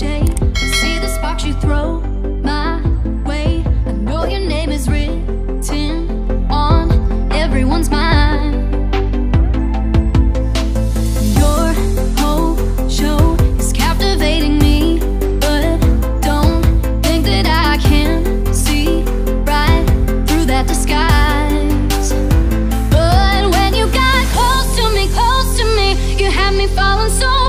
shade. See the sparks you throw my way. I know your name is written on everyone's mind. Your whole show is captivating me, but don't think that I can see right through that disguise. But when you got close to me, you had me falling so